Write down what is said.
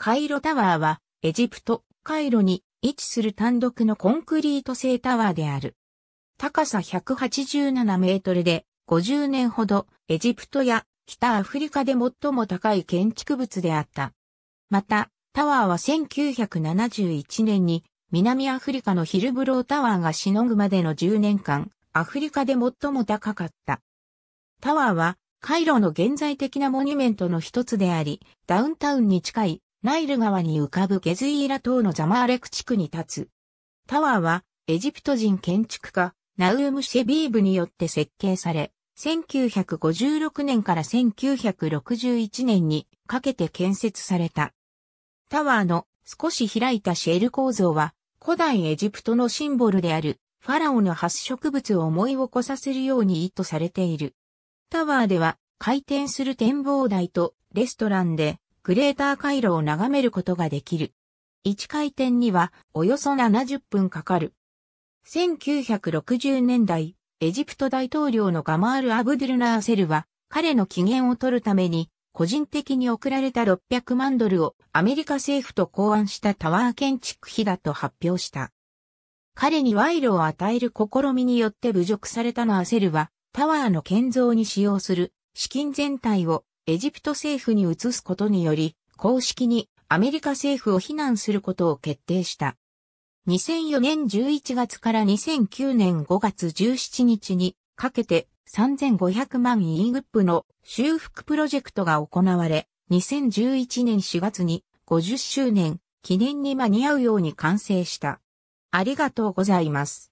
カイロタワーは、エジプト、カイロに位置する単独のコンクリート製タワーである。高さ187メートルで、50年ほど、エジプトや北アフリカで最も高い建築物であった。また、タワーは1971年に、南アフリカのヒルブロータワーがしのぐまでの10年間、アフリカで最も高かった。タワーは、カイロの現在的なモニュメントの一つであり、ダウンタウンに近い、ナイル川に浮かぶゲズイーラ島のザマーレク地区に立つ。タワーは、エジプト人建築家、ナウーム・シェビーブによって設計され、1956年から1961年にかけて建設された。タワーの少し開いたシェル構造は、古代エジプトのシンボルであるファラオの発植物を思い起こさせるように意図されている。タワーでは回転する展望台とレストランでグレーターカイロを眺めることができる。1回転にはおよそ70分かかる。1960年代、エジプト大統領のガマール・アブドゥル・ナーセルは彼の機嫌を取るために個人的に送られた600万ドルをアメリカ政府と考案したタワー建築費だと発表した。彼に賄賂を与える試みによって侮辱されたナーセルはタワーの建造に使用する資金全体をエジプト政府に移すことにより公式にアメリカ政府を非難することを決定した。2004年11月から2009年5月17日にかけて3500万イーグップの修復プロジェクトが行われ、2011年4月に50周年記念に間に合うように完成した。ありがとうございます。